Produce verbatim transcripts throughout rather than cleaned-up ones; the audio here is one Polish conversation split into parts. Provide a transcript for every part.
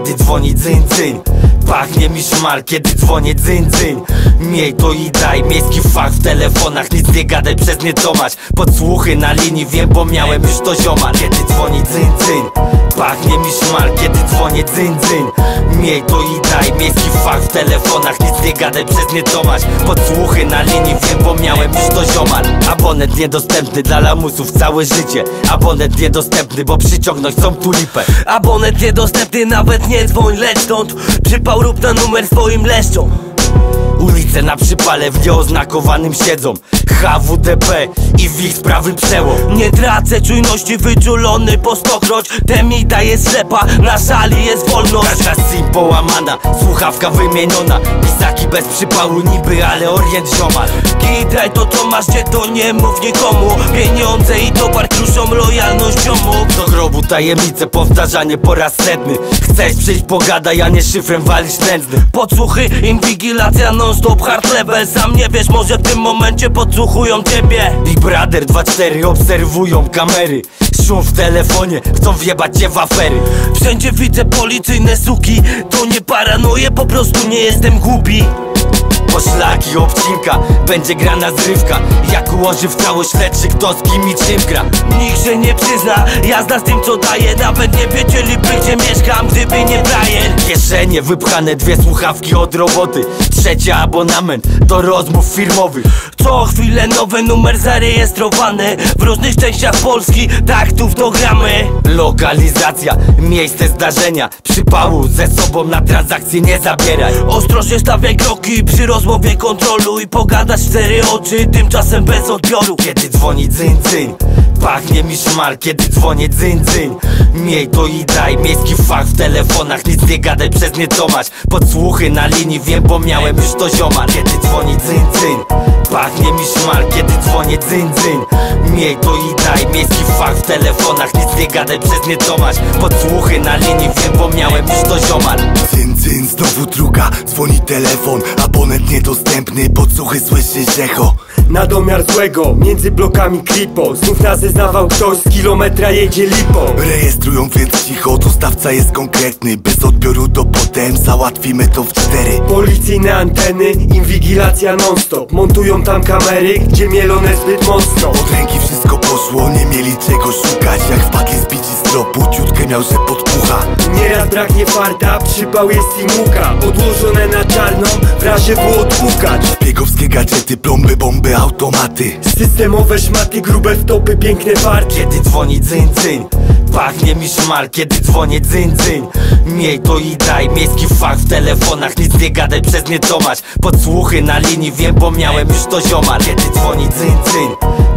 kiedy dzwoni dzyń dzyń. Pachnie mi szmal, kiedy dzwonię dzyń dzyń. Miej to i daj, miejski fach w telefonach. Nic nie gadaj, przez nie tomać. Podsłuchy na linii, wiem, bo miałem już to zioma. Kiedy dzwoni dzyń dzyń, pachnie mi szmal, kiedy dzwonię dzyń dzyń. Miej to i daj, miejski fach w telefonach. Nic nie gadaj, przez nie tomać. Podsłuchy na linii, wiem, bo miałem już to ziomal. Abonent niedostępny dla lamusów całe życie. Abonent niedostępny, bo przyciągnąć są tulipę. Abonent niedostępny, nawet nie dzwoń, leć stąd. Przypał rób na numer swoim leszczą. Ulice na przypale w nieoznakowanym siedzą. H W D P i w ich sprawy przełom. Nie tracę czujności, wyczulony po stokroć. Temida jest ślepa, na szali jest wolność. Każda SIM połamana, słuchawka wymieniona. Pisaki bez przypału niby, ale orient ziomal. Gidraj to co masz, nie to nie mów nikomu. Pieniądze i towar kruszą lojalność ziomu. Do grobu tajemnice, powtarzanie po raz setny. Chcesz przyjść, pogadaj, a nie szyfrem walisz nędzny. Podsłuchy, inwigilacja non stop hard level. Sam nie wiesz, może w tym momencie podsłuchy chują ciebie. Big Brother dwadzieścia cztery obserwują kamery. Szum w telefonie, chcą wjebać cię w afery. Wszędzie widzę policyjne suki. To nie paranoje, po prostu nie jestem głupi. Poszlaki obcinka, będzie grana zrywka. Jak ułoży w całość śledczy, kto z kim i czym gra. Nikt się nie przyzna, jazda z tym co daje. Nawet nie wiedzieliby gdzie mieszkam, gdyby nie Brian. Kieszenie wypchane, dwie słuchawki od roboty. Trzecia abonament do rozmów firmowych. Co chwilę nowy numer zarejestrowany. W różnych częściach Polski taktów to gramy. Lokalizacja, miejsce zdarzenia. Przypału ze sobą na transakcje nie zabieraj. Ostrożnie stawiaj kroki, przy rozmowie kontroluj. Pogadać w cztery oczy, tymczasem bez odbioru. Kiedy dzwoni dzyń dzyń, pachnie mi szmal, kiedy dzwonię dzyń dzyń. Miej to i daj, miejski fach w telefonach. Nic nie gadaj, przez nie tomać. Podsłuchy na linii, wiem, bo miałem już to zioma. Kiedy dzwoni dzyń dzyń, pachnie mi szmal, kiedy dzwonię dzyń dzyń. Miej to i daj, miejski fach w telefonach. Nic nie gadaj, przez nie tomać. Podsłuchy na linii, wiem, bo miałem już to ziomal. Dzyń dzyń, znowu druga, dzwoni telefon. Abonent niedostępny, podsłuchy słyszy rzecho. Na domiar złego, między blokami klipo. Znów nas zeznawał ktoś, z kilometra jedzie lipo. Rejestrują więc cicho, tu stawca jest konkretny. Bez odbioru do potem, załatwimy to w cztery. Policyjne anteny, inwigilacja non stop. Montują tam kamery, gdzie mielone zbyt mocno. Od ręki wszystko poszło, nie mieli czego szukać. Jak wpadli zbici z tropu, ciutkę miał, że podpucha. Nieraz braknie farta, przypał jest i muka. Odłożone na czarną, w razie było odpukać. Szpiegowskie gadżety, plomby, bomby, automaty. Systemowe szmaty, grube wtopy, piękne farty. Kiedy dzwoni dzyń dzyń, pachnie mi szmal, kiedy dzwonię dzyń dzyń. Miej to i daj, miejski fach w telefonach. Nic nie gadaj, przez nie tomać. Podsłuchy na linii, wiem, bo miałem już to zioma. Kiedy dzwoni dzyń dzyń,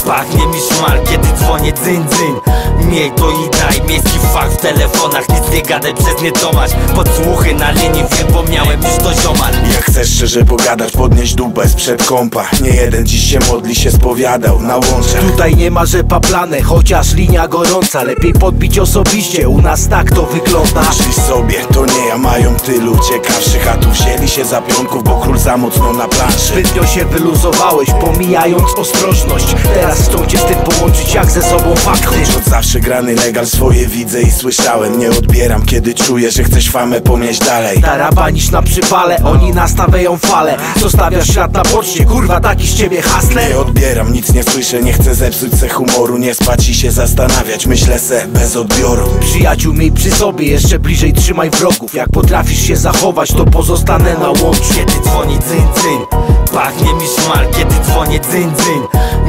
pachnie mi szmal, kiedy dzwonię dzyń dzyń. Miej to i daj, miejski fach w telefonach. Nic nie gadaj, przez nie tomać. Podsłuchy na linii, wiem, bo miałem już to ziomal. Jak chcesz szczerze pogadać, podnieś dupę sprzed kąpa. Nie jeden dziś się modli, się spowiadał na łączach. Tutaj nie ma rzepa plane, chociaż linia gorąca. Lepiej podbić osobiście, u nas tak to wygląda. Myślisz sobie, to nie ja, mają tylu ciekawszych. A tu wzięli się za pionków, bo król za mocno na planszy. Zbytnio się wyluzowałeś, pomijając ostrożność. Teraz chcą cię z tym połączyć jak ze sobą fakty. Choć od zawsze grany legal, swoje widzę i słyszałem. Nie odbieram, kiedy czuję, że chcesz famę pomieść dalej. Tarabanisz na przypale, oni nastawiają fale. Zostawiasz świat na bocznie, kurwa taki z ciebie hasle. Nie odbieram, nic nie słyszę, nie chcę zepsuć se humoru. Nie spać i się zastanawiać, myślę se bez odbioru. Przyjaciół miej przy sobie, jeszcze bliżej trzymaj wrogów. Jak potrafisz się zachować, to pozostanę na łączu. Kiedy dzwoni dzyń dzyń, pachnie mi szmal, kiedy dzwonię dzyń dzyń.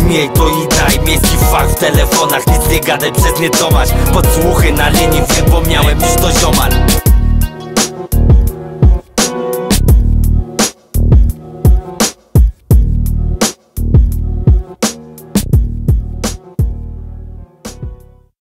Miej to i daj, miejski fach w telefonach. Nic nie gadaj, przez nie tomać. Podsłuchy na linii, wiem, bo miałem już to ziomal.